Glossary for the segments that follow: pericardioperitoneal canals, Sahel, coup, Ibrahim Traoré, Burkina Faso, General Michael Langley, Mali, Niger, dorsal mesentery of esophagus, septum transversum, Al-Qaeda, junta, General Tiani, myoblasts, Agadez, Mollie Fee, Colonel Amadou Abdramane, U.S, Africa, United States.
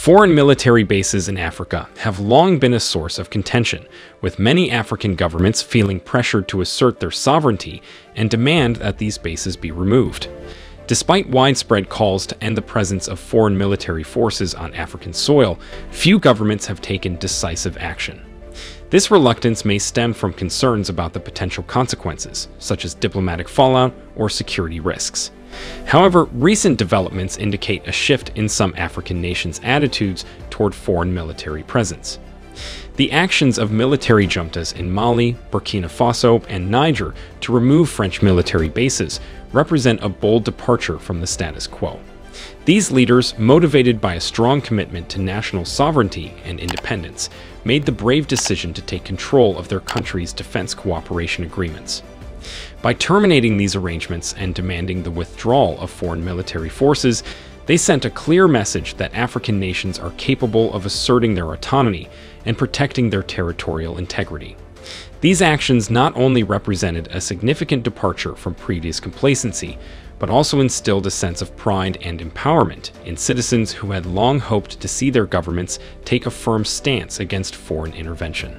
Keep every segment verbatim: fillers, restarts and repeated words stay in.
Foreign military bases in Africa have long been a source of contention, with many African governments feeling pressured to assert their sovereignty and demand that these bases be removed. Despite widespread calls to end the presence of foreign military forces on African soil, few governments have taken decisive action. This reluctance may stem from concerns about the potential consequences, such as diplomatic fallout or security risks. However, recent developments indicate a shift in some African nations' attitudes toward foreign military presence. The actions of military juntas in Mali, Burkina Faso, and Niger to remove French military bases represent a bold departure from the status quo. These leaders, motivated by a strong commitment to national sovereignty and independence, made the brave decision to take control of their country's defense cooperation agreements. By terminating these arrangements and demanding the withdrawal of foreign military forces, they sent a clear message that African nations are capable of asserting their autonomy and protecting their territorial integrity. These actions not only represented a significant departure from previous complacency, but also instilled a sense of pride and empowerment in citizens who had long hoped to see their governments take a firm stance against foreign intervention.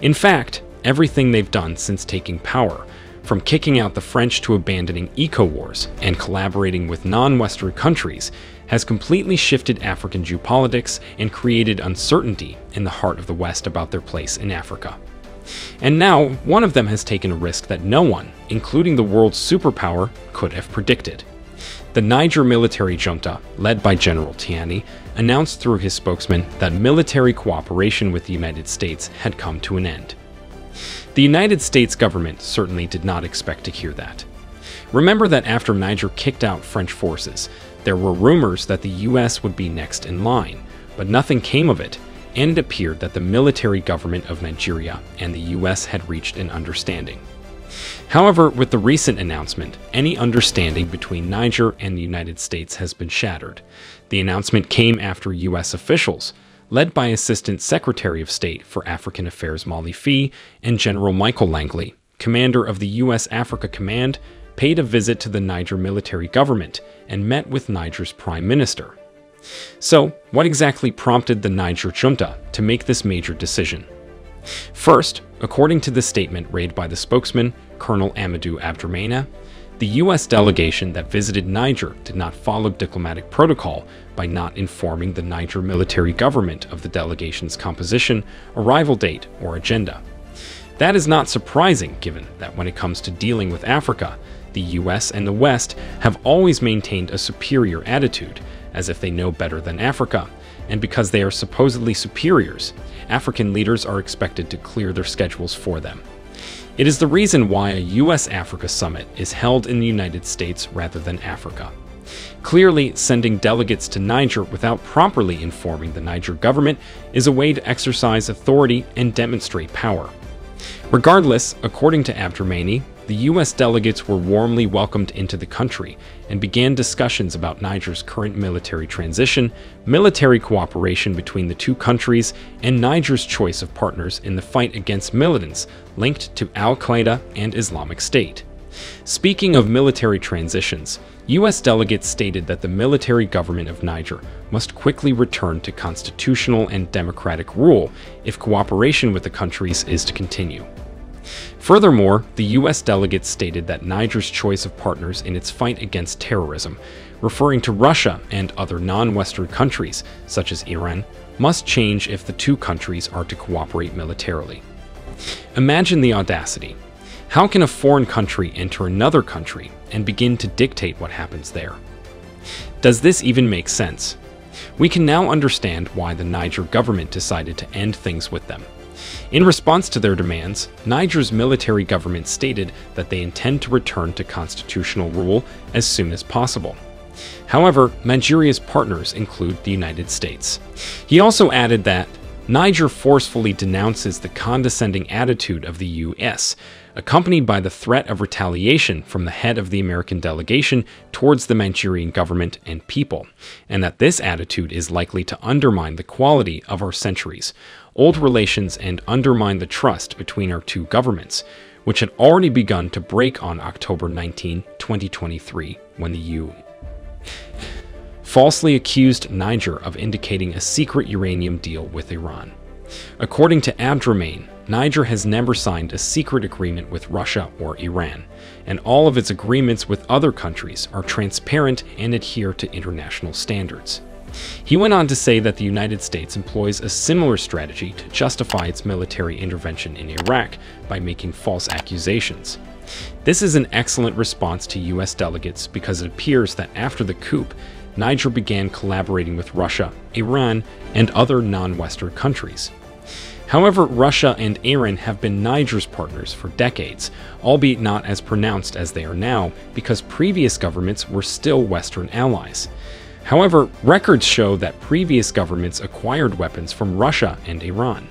In fact, everything they've done since taking power, from kicking out the French to abandoning eco-wars and collaborating with non-Western countries, has completely shifted African geopolitics and created uncertainty in the heart of the West about their place in Africa. And now, one of them has taken a risk that no one, including the world's superpower, could have predicted. The Niger military junta, led by General Tiani, announced through his spokesman that military cooperation with the United States had come to an end. The United States government certainly did not expect to hear that. Remember that after Niger kicked out French forces, there were rumors that the U S would be next in line, but nothing came of it, and it appeared that the military government of Nigeria and the U S had reached an understanding. However, with the recent announcement, any understanding between Niger and the United States has been shattered. The announcement came after U S officials, led by Assistant Secretary of State for African Affairs Mollie Fee and General Michael Langley, commander of the U S Africa Command, paid a visit to the Niger military government and met with Niger's prime minister. So, what exactly prompted the Niger junta to make this major decision? First, according to the statement read by the spokesman, Colonel Amadou Abdramane, the U S delegation that visited Niger did not follow diplomatic protocol by not informing the Niger military government of the delegation's composition, arrival date, or agenda. That is not surprising, given that when it comes to dealing with Africa, the U S and the West have always maintained a superior attitude, as if they know better than Africa, and because they are supposedly superiors, African leaders are expected to clear their schedules for them. It is the reason why a U S Africa summit is held in the United States rather than Africa. Clearly, sending delegates to Niger without properly informing the Niger government is a way to exercise authority and demonstrate power. Regardless, according to Abdramane, the U S delegates were warmly welcomed into the country and began discussions about Niger's current military transition, military cooperation between the two countries, and Niger's choice of partners in the fight against militants linked to Al-Qaeda and Islamic State. Speaking of military transitions, U S delegates stated that the military government of Niger must quickly return to constitutional and democratic rule if cooperation with the countries is to continue. Furthermore, the U S delegates stated that Niger's choice of partners in its fight against terrorism, referring to Russia and other non-Western countries, such as Iran, must change if the two countries are to cooperate militarily. Imagine the audacity. How can a foreign country enter another country and begin to dictate what happens there? Does this even make sense? We can now understand why the Niger government decided to end things with them. In response to their demands, Niger's military government stated that they intend to return to constitutional rule as soon as possible. However, Nigeria's partners include the United States. He also added that Niger forcefully denounces the condescending attitude of the U S, accompanied by the threat of retaliation from the head of the American delegation towards the Nigerian government and people, and that this attitude is likely to undermine the quality of our centuries-old relations and undermine the trust between our two governments, which had already begun to break on October nineteenth, twenty twenty-three, when the U S falsely accused Niger of indicating a secret uranium deal with Iran. According to Abdramane, Niger has never signed a secret agreement with Russia or Iran, and all of its agreements with other countries are transparent and adhere to international standards. He went on to say that the United States employs a similar strategy to justify its military intervention in Iraq by making false accusations. This is an excellent response to U S delegates because it appears that after the coup, Niger began collaborating with Russia, Iran, and other non-Western countries. However, Russia and Iran have been Niger's partners for decades, albeit not as pronounced as they are now, because previous governments were still Western allies. However, records show that previous governments acquired weapons from Russia and Iran.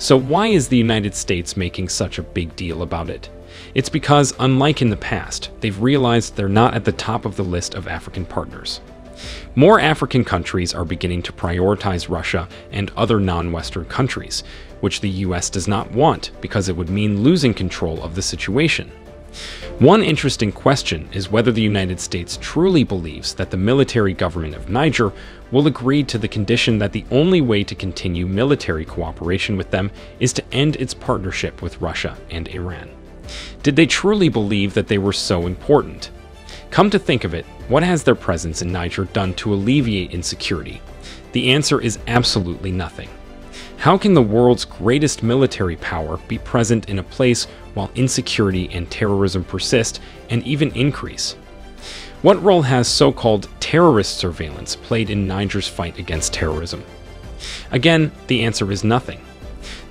So why is the United States making such a big deal about it? It's because, unlike in the past, they've realized they're not at the top of the list of African partners. More African countries are beginning to prioritize Russia and other non-Western countries, which the U S does not want because it would mean losing control of the situation. One interesting question is whether the United States truly believes that the military government of Niger will agree to the condition that the only way to continue military cooperation with them is to end its partnership with Russia and Iran. Did they truly believe that they were so important? Come to think of it, what has their presence in Niger done to alleviate insecurity? The answer is absolutely nothing. How can the world's greatest military power be present in a place while insecurity and terrorism persist and even increase? What role has so-called terrorist surveillance played in Niger's fight against terrorism? Again, the answer is nothing.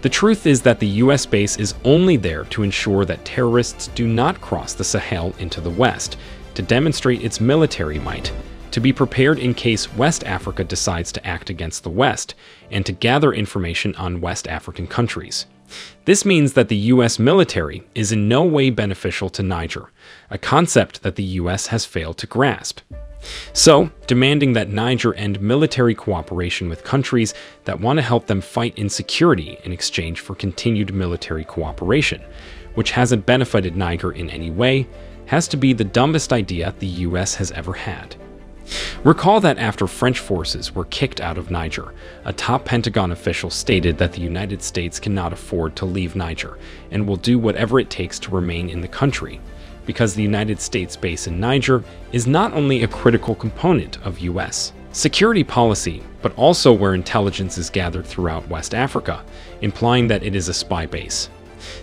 The truth is that the U S base is only there to ensure that terrorists do not cross the Sahel into the West, to demonstrate its military might, to be prepared in case West Africa decides to act against the West, and to gather information on West African countries. This means that the U S military is in no way beneficial to Niger, a concept that the U S has failed to grasp. So, demanding that Niger end military cooperation with countries that want to help them fight insecurity in exchange for continued military cooperation, which hasn't benefited Niger in any way, has to be the dumbest idea the U S has ever had. Recall that after French forces were kicked out of Niger, a top Pentagon official stated that the United States cannot afford to leave Niger and will do whatever it takes to remain in the country, because the United States base in Niger is not only a critical component of U S security policy, but also where intelligence is gathered throughout West Africa, implying that it is a spy base.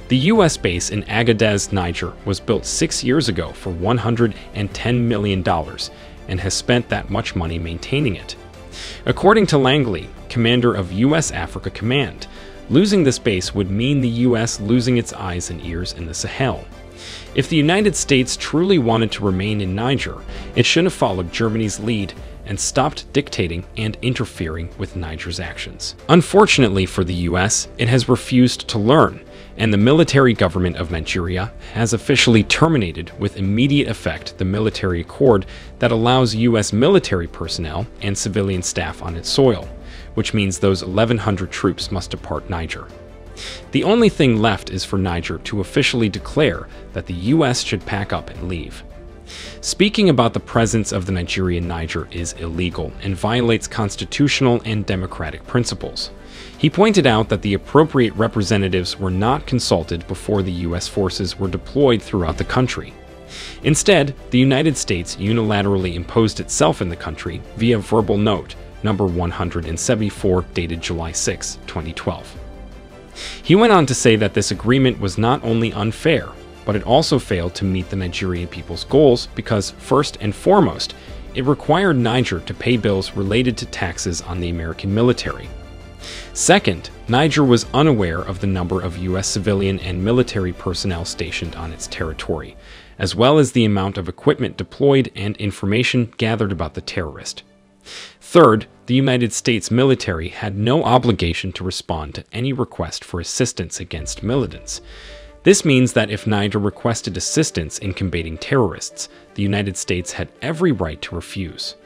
The U S base in Agadez, Niger, was built six years ago for one hundred ten million dollars and has spent that much money maintaining it. According to Langley, commander of U S Africa Command, losing this base would mean the U S losing its eyes and ears in the Sahel. If the United States truly wanted to remain in Niger, it should have followed Germany's lead and stopped dictating and interfering with Niger's actions. Unfortunately for the U S, it has refused to learn, and the military government of Nigeria has officially terminated with immediate effect the military accord that allows U S military personnel and civilian staff on its soil, which means those eleven hundred troops must depart Niger. The only thing left is for Niger to officially declare that the U S should pack up and leave. Speaking about the presence of the Nigeria in Niger is illegal and violates constitutional and democratic principles. He pointed out that the appropriate representatives were not consulted before the U S forces were deployed throughout the country. Instead, the United States unilaterally imposed itself in the country via verbal note number one hundred seventy-four dated July sixth, twenty twelve. He went on to say that this agreement was not only unfair, but it also failed to meet the Nigerian people's goals because, first and foremost, it required Niger to pay bills related to taxes on the American military. Second, Niger was unaware of the number of U S civilian and military personnel stationed on its territory, as well as the amount of equipment deployed and information gathered about the terrorist. Third, the United States military had no obligation to respond to any request for assistance against militants. This means that if Niger requested assistance in combating terrorists, the United States had every right to refuse.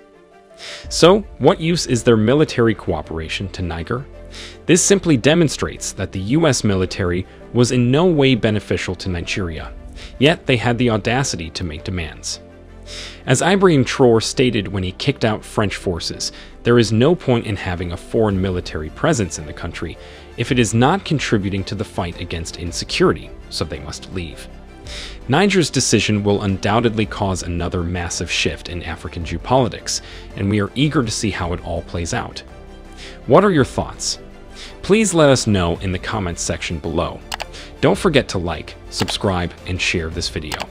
So, what use is their military cooperation to Niger? This simply demonstrates that the U S military was in no way beneficial to Nigeria, yet they had the audacity to make demands. As Ibrahim Traoré stated when he kicked out French forces, there is no point in having a foreign military presence in the country if it is not contributing to the fight against insecurity, so they must leave. Niger's decision will undoubtedly cause another massive shift in African geopolitics, and we are eager to see how it all plays out. What are your thoughts? Please let us know in the comments section below. Don't forget to like, subscribe, and share this video.